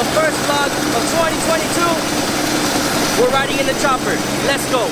the first vlog of 2022. We're riding in the chopper. Let's go.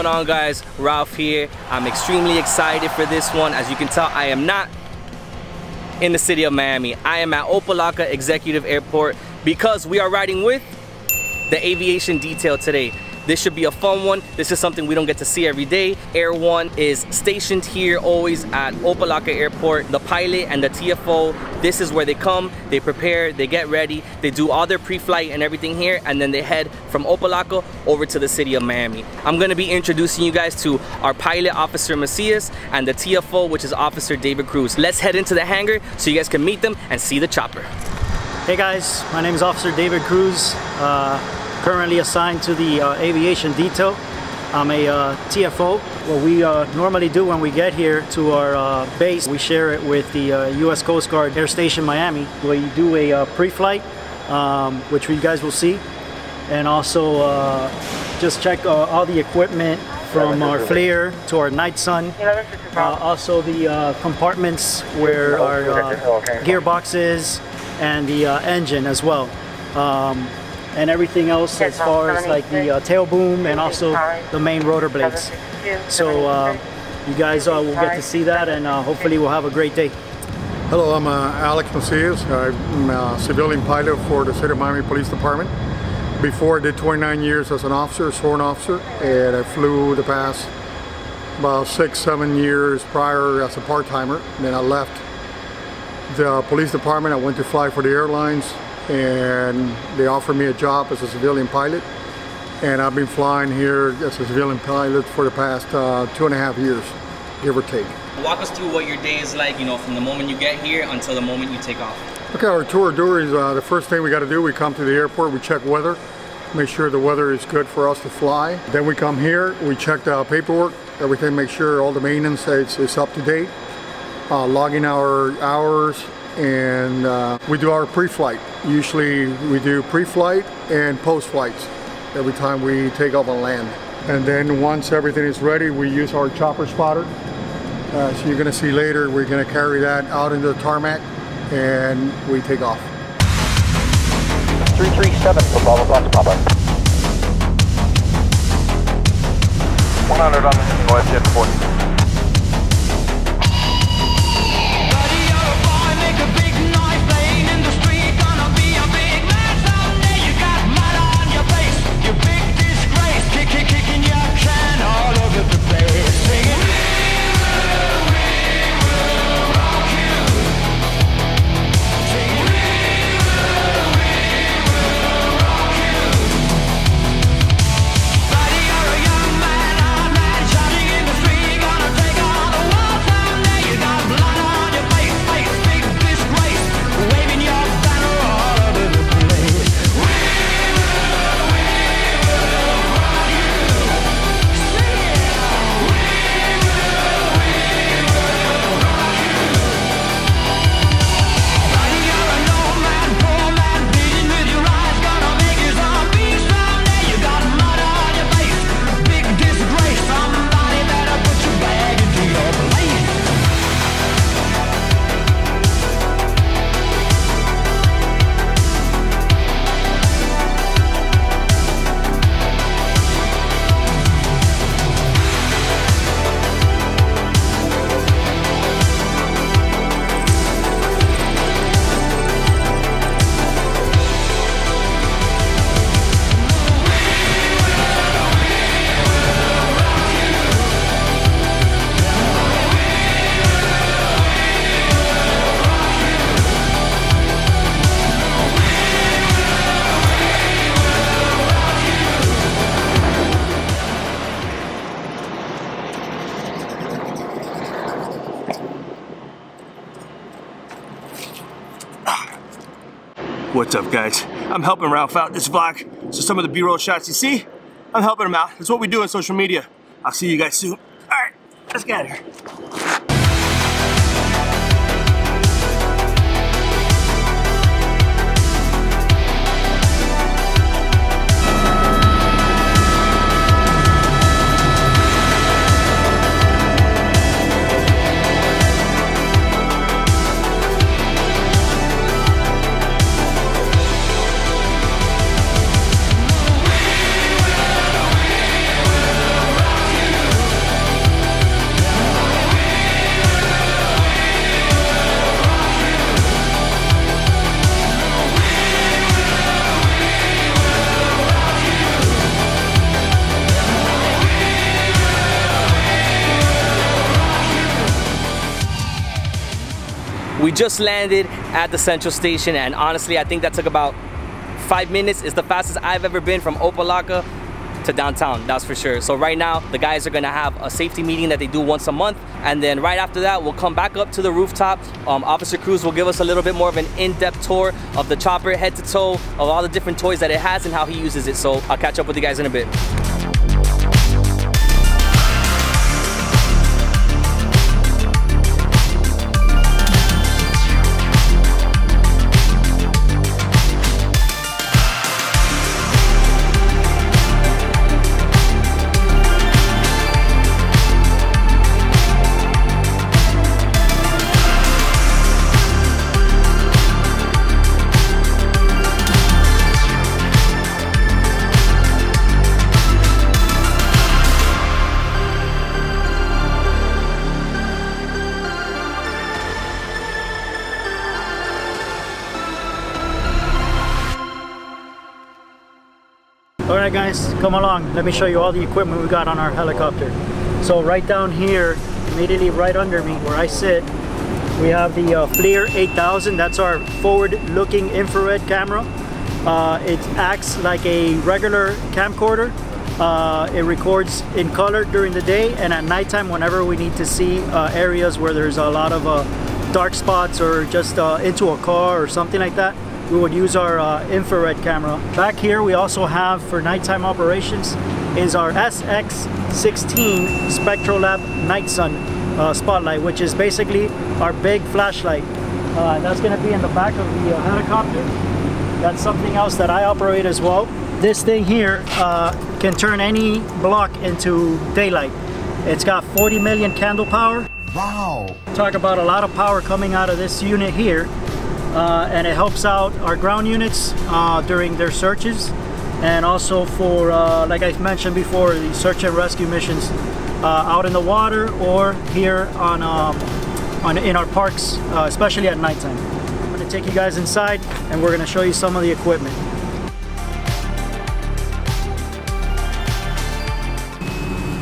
On guys, Ralph here. I'm extremely excited for this one. As you can tell, I am not in the city of Miami. I am at Opa-locka Executive Airport because we are riding with the Aviation Detail today. This should be a fun one. This is something we don't get to see every day. Air One is stationed here always at Opa-locka Airport. The pilot and the TFO, this is where they come, they prepare, they get ready, they do all their pre-flight and everything here, and then they head from Opa-locka over to the city of Miami. I'm gonna be introducing you guys to our pilot, Officer Macias, and the TFO, which is Officer David Cruz. Let's head into the hangar so you guys can meet them and see the chopper. Hey guys, my name is Officer David Cruz. Currently assigned to the aviation detail. I'm a TFO. What we normally do when we get here to our base, we share it with the US Coast Guard Air Station Miami. We do a pre-flight, which you guys will see, and also just check all the equipment from our FLIR to our Night Sun, also the compartments where our gearbox is and the engine as well. And everything else as far as like the tail boom and also the main rotor blades. So you guys will get to see that, and hopefully we'll have a great day. Hello, I'm Alex Macias. I'm a civilian pilot for the City of Miami Police Department. Before I did 29 years as an officer, sworn officer, and I flew the past about 6-7 years prior as a part-timer. Then I left the police department. I went to fly for the airlines, and they offered me a job as a civilian pilot, and I've been flying here as a civilian pilot for the past 2.5 years, give or take. Walk us through what your day is like, you know, from the moment you get here until the moment you take off. Okay, our tour of duty is the first thing we got to do. We come to the airport, we check weather, make sure the weather is good for us to fly. Then we come here, we check the paperwork, everything, make sure all the maintenance is up to date, logging our hours, and we do our pre-flight. Usually we do pre-flight and post-flights every time we take off and land. And then once everything is ready, we use our chopper spotter. So you're gonna see later, we're gonna carry that out into the tarmac and we take off. 337 for Bravo Fox Papa. 100 on the north jet 40. What's up, guys? I'm helping Ralph out this vlog. So some of the B-roll shots you see, I'm helping him out. That's what we do on social media. I'll see you guys soon. All right, let's get out of here. We just landed at the Central Station, and honestly, I think that took about 5 minutes. It's the fastest I've ever been from Opa-locka to downtown, that's for sure. So right now, the guys are gonna have a safety meeting that they do once a month, and then right after that, we'll come back up to the rooftop. Officer Cruz will give us a little bit more of an in-depth tour of the chopper, head to toe, of all the different toys that it has and how he uses it. So I'll catch up with you guys in a bit. Alright guys, come along. Let me show you all the equipment we got on our helicopter. So right down here, immediately right under me where I sit, we have the FLIR 8000. That's our forward-looking infrared camera. It acts like a regular camcorder. It records in color during the day and at nighttime whenever we need to see areas where there's a lot of dark spots or just into a car or something like that. We would use our infrared camera. Back here we also have, for nighttime operations, is our SX-16 Spectrolab Night Sun spotlight, which is basically our big flashlight. That's gonna be in the back of the helicopter. That's something else that I operate as well. This thing here can turn any block into daylight. It's got 40 million candle power. Wow! Talk about a lot of power coming out of this unit here. And it helps out our ground units during their searches, and also for, like I mentioned before, the search and rescue missions out in the water or here in our parks, especially at nighttime. I'm going to take you guys inside and we're going to show you some of the equipment.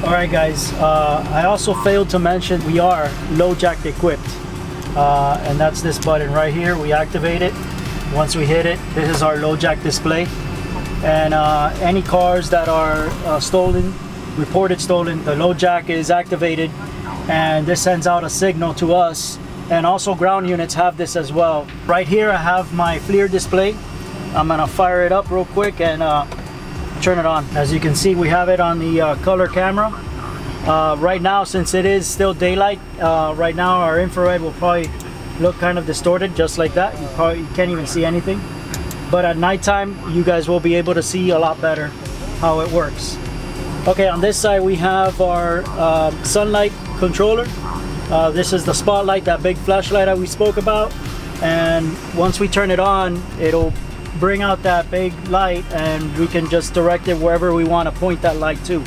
Alright guys, I also failed to mention we are LoJack equipped. And that's this button right here. We activate it. Once we hit it, this is our LoJack display. And any cars that are stolen, reported stolen, the LoJack is activated, and this sends out a signal to us. And also ground units have this as well. Right here I have my FLIR display. I'm gonna fire it up real quick and turn it on. As you can see, we have it on the color camera. Right now, since it is still daylight, right now our infrared will probably look kind of distorted, just like that. You can't even see anything. But at nighttime, you guys will be able to see a lot better how it works. Okay, on this side we have our sunlight controller. This is the spotlight, that big flashlight that we spoke about. And once we turn it on, it'll bring out that big light and we can just direct it wherever we want to point that light to.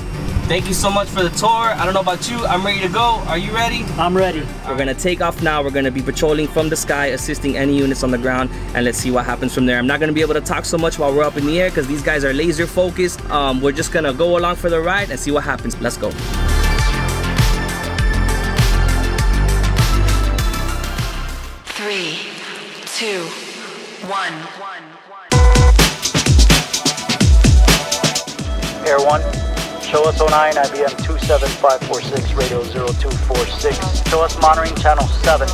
Thank you so much for the tour. I don't know about you, I'm ready to go. Are you ready? I'm ready. We're gonna take off now. We're gonna be patrolling from the sky, assisting any units on the ground, and let's see what happens from there. I'm not gonna be able to talk so much while we're up in the air because these guys are laser focused. We're just gonna go along for the ride and see what happens. Let's go. Three, two, one. Air One. Show us 09 IBM 27546 radio 0246. Show us monitoring channel 7.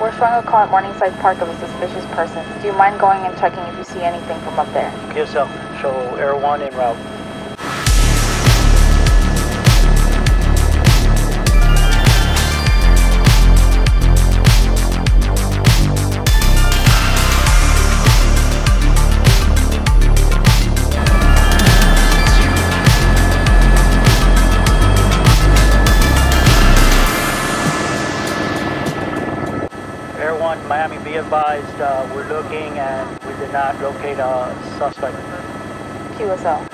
We're showing a call at Morningside Park of a suspicious person. Do you mind going and checking if you see anything from up there? QSL, show Air 1 en route. Miami, be advised, we're looking and we did not locate a suspect. QSL.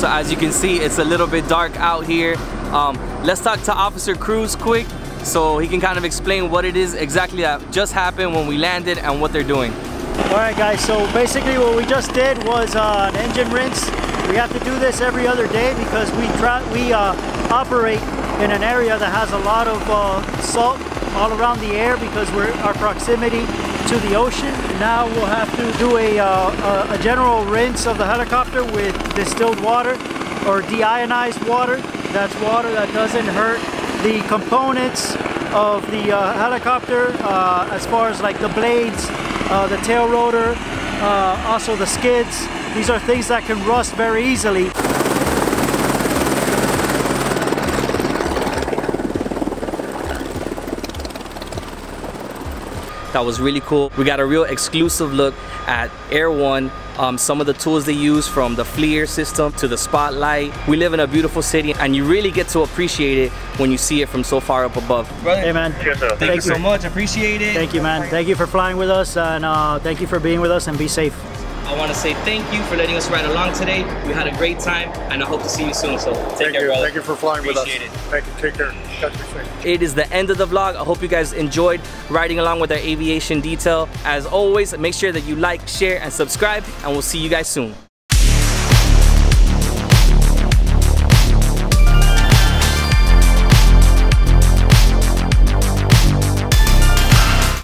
As you can see, it's a little bit dark out here. Let's talk to Officer Cruz quick so he can kind of explain what it is exactly that just happened when we landed and what they're doing. All right guys, so basically what we just did was an engine rinse. We have to do this every other day because we operate in an area that has a lot of salt all around the air because our proximity to the ocean. Now we'll have to do a general rinse of the helicopter with distilled water or deionized water. That's water that doesn't hurt the components of the helicopter as far as like the blades, the tail rotor, also the skids. These are things that can rust very easily. That was really cool. We got a real exclusive look at Air One, some of the tools they use, from the FLIR system to the spotlight. We live in a beautiful city and you really get to appreciate it when you see it from so far up above. Brother, hey man, thank you so much, appreciate it. Thank you man, thank you for flying with us and thank you for being with us, and be safe. I want to say thank you for letting us ride along today. We had a great time and I hope to see you soon. So take care, brother. Thank you for flying with us. Appreciate it. Thank you. Take care. It is the end of the vlog. I hope you guys enjoyed riding along with our Aviation Detail. As always, make sure that you like, share, and subscribe, and we'll see you guys soon.